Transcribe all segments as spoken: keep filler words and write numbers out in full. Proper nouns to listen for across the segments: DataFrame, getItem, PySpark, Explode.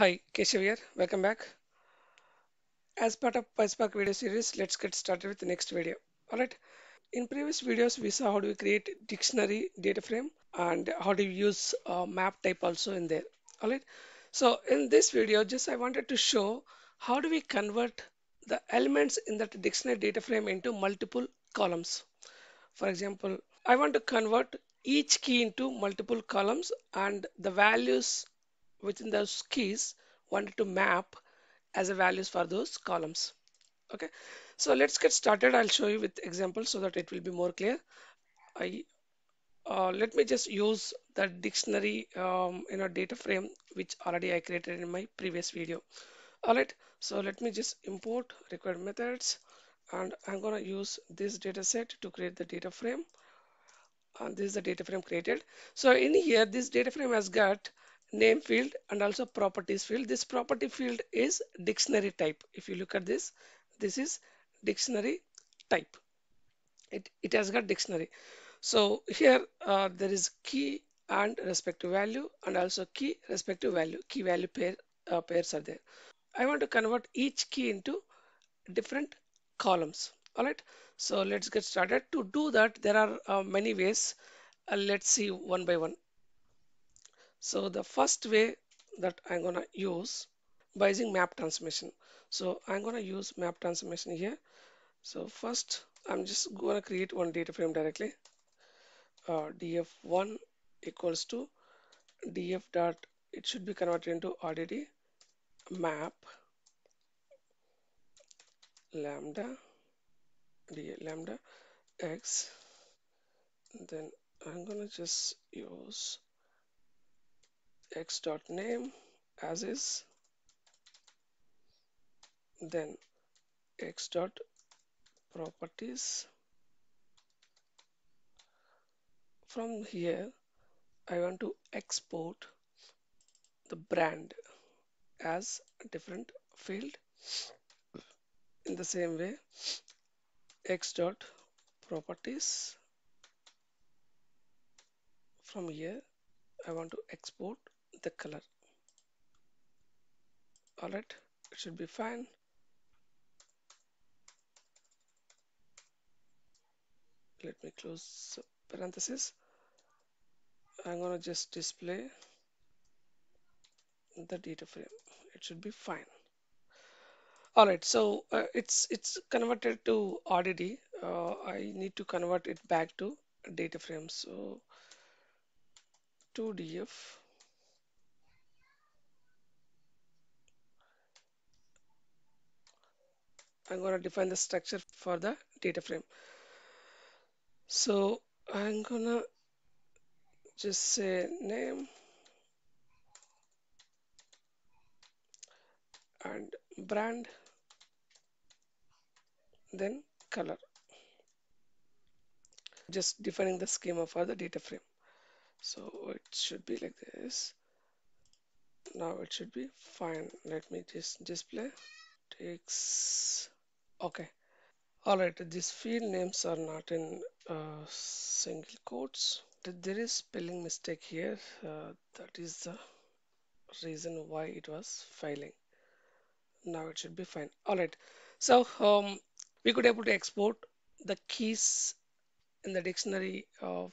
Hi, Keshav here, welcome back. As part of PySpark video series, let's get started with the next video. Alright, in previous videos, we saw how do we create dictionary data frame and how do you use uh, map type also in there. Alright, so in this video, just I wanted to show how do we convert the elements in that dictionary data frame into multiple columns. For example, I want to convert each key into multiple columns and the values within those keys wanted to map as a values for those columns. Okay, so let's get started. I'll show you with examples so that it will be more clear. I uh, let me just use the dictionary um, in a data frame which already I created in my previous video. All right, so let me just import required methods and I'm gonna use this data set to create the data frame, and this is the data frame created. So in here this data frame has got name field and also properties field. This property field is dictionary type. If you look at this, this is dictionary type. It, it has got dictionary. So here uh, there is key and respective value and also key respective value. Key value pair uh, pairs are there. I want to convert each key into different columns. All right. So let's get started. To do that, there are uh, many ways. Uh, let's see one by one. So the first way that I'm gonna use by using map transformation. So I'm gonna use map transformation here. So first I'm just gonna create one data frame directly. Uh, D F one equals to D F dot. It should be converted into R D D map lambda D lambda x. Then I'm gonna just use x dot name as is, then x dot properties. From here I want to export the brand as a different field. In the same way, x dot properties. From here I want to export the color. All right, it should be fine. Let me close parenthesis. I'm gonna just display the data frame. It should be fine. All right, so uh, it's it's converted to R D D. Uh, I need to convert it back to a data frame. So two D F. I'm going to define the structure for the data frame. So I'm going to just say name and brand, then color. Just defining the schema for the data frame. So it should be like this. Now it should be fine. Let me just display. Takes. Okay, all right, these field names are not in uh, single quotes. There is spelling mistake here. Uh, that is the reason why it was failing. Now it should be fine. All right, so um, we could able to export the keys in the dictionary uh,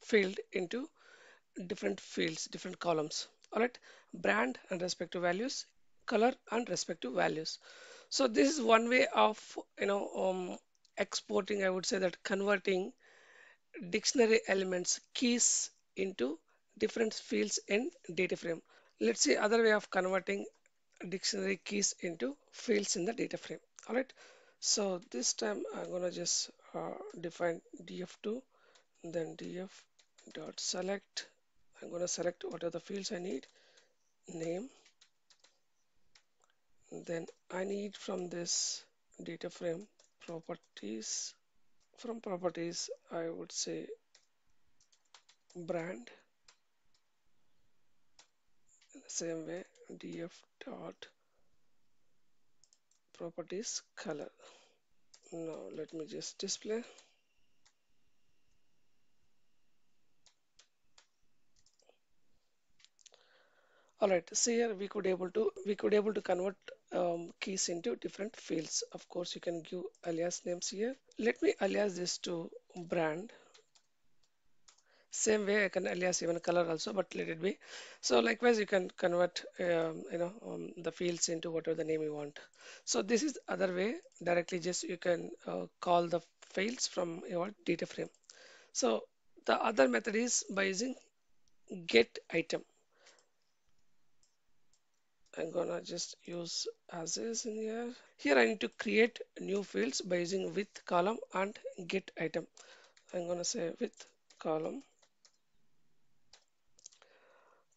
field into different fields, different columns. All right, brand and respective values, color and respective values. So this is one way of, you know, um, exporting, I would say that converting dictionary elements, keys into different fields in data frame. Let's see other way of converting dictionary keys into fields in the data frame. All right, so this time I'm gonna just uh, define D F two, then D F dot select. I'm gonna select what are the fields I need. Name. Then I need from this data frame properties. From properties, I would say brand. In the same way, D F dot properties color. Now let me just display. All right, so here we could able to we could able to convert um, keys into different fields. Of course, you can give alias names here. Let me alias this to brand. Same way I can alias even color also, but let it be. So likewise, you can convert um, you know um, the fields into whatever the name you want. So this is the other way. Directly just you can uh, call the fields from your data frame. So the other method is by using get item. I'm gonna just use as is in here. Here I need to create new fields by using with column and get item. I'm gonna say with column.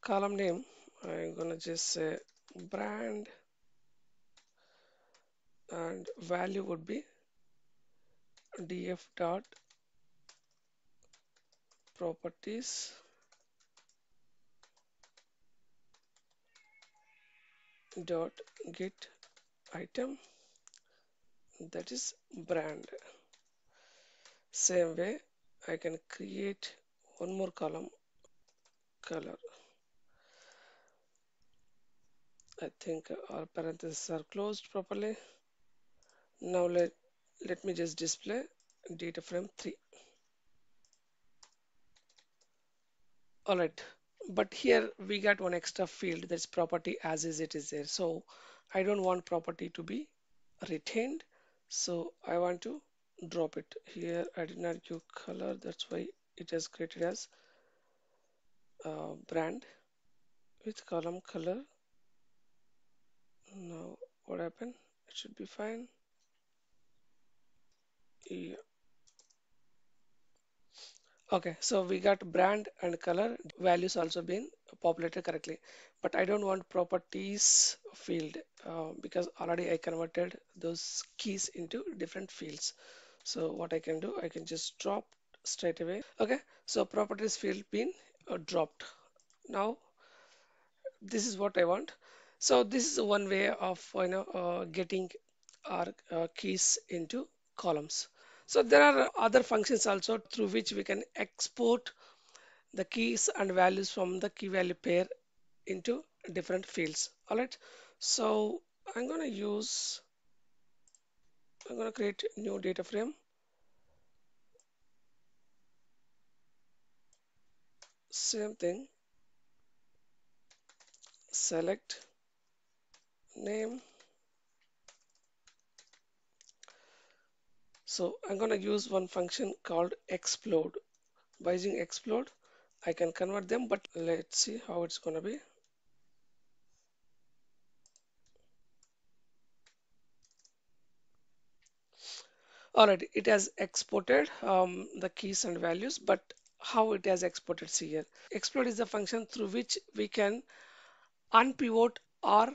Column name, I'm gonna just say brand, and value would be df dot properties dot get item, that is brand. Same way I can create one more column, color. I think our parentheses are closed properly. Now let, let me just display data frame three. All right, but here we got one extra field, that's property as is it is there. So I don't want property to be retained, so I want to drop it here. I did not give color, that's why it is created as uh, brand with column color. Now what happened? It should be fine. Yeah. Okay, so we got brand and color values also been populated correctly, but I don't want properties field uh, because already I converted those keys into different fields. So what I can do, I can just drop straight away. Okay, so properties field been uh, dropped. Now this is what I want. So this is one way of you know uh, getting our uh, keys into columns. So there are other functions also through which we can export the keys and values from the key value pair into different fields. All right, so I'm going to use I'm going to create new data frame. Same thing, select name. So I'm going to use one function called explode. By using explode, I can convert them, but let's see how it's going to be. All right, it has exported um, the keys and values, but how it has exported, see here. Explode is the function through which we can unpivot our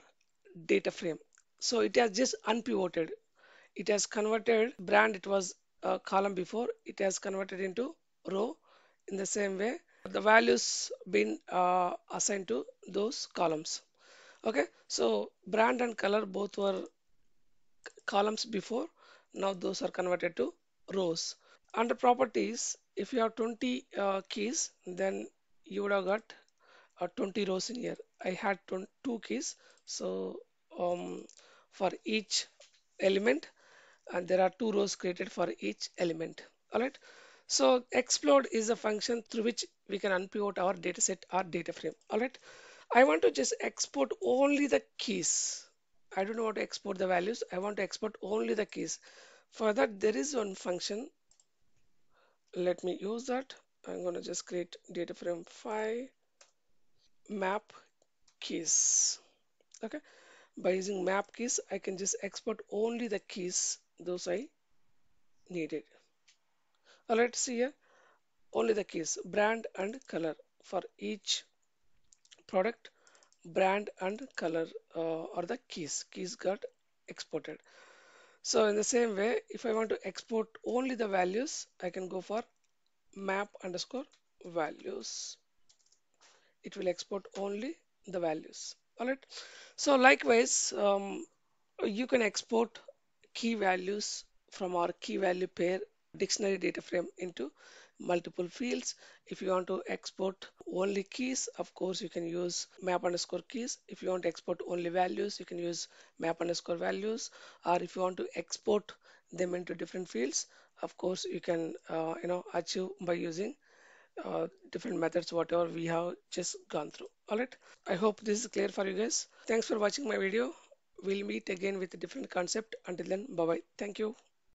data frame. So it has just unpivoted. It has converted brand, it was a column before, it has converted into row. In the same way, the values been uh, assigned to those columns. Okay, so brand and color both were columns before, now those are converted to rows. Under properties, if you have twenty uh, keys, then you would have got uh, twenty rows in here. I had two keys, so um, for each element, and there are two rows created for each element. All right, so explode is a function through which we can unpivot our data set, our data frame. All right, I want to just export only the keys. I don't want to export the values, I want to export only the keys. For that, there is one function. Let me use that. I'm going to just create data frame five map keys. Okay, by using map keys, I can just export only the keys those I needed. All right, see here, only the keys, brand and color. For each product, brand and color uh, are the keys. Keys got exported. So in the same way, if I want to export only the values, I can go for map underscore values. It will export only the values. All right, so likewise, um, you can export key values from our key value pair dictionary data frame into multiple fields. If you want to export only keys, of course you can use map underscore keys. If you want to export only values, you can use map underscore values. Or if you want to export them into different fields, of course you can uh, you know achieve by using uh, different methods whatever we have just gone through. All right, I hope this is clear for you guys. Thanks for watching my video. We'll meet again with a different concept. Until then, bye bye. Thank you.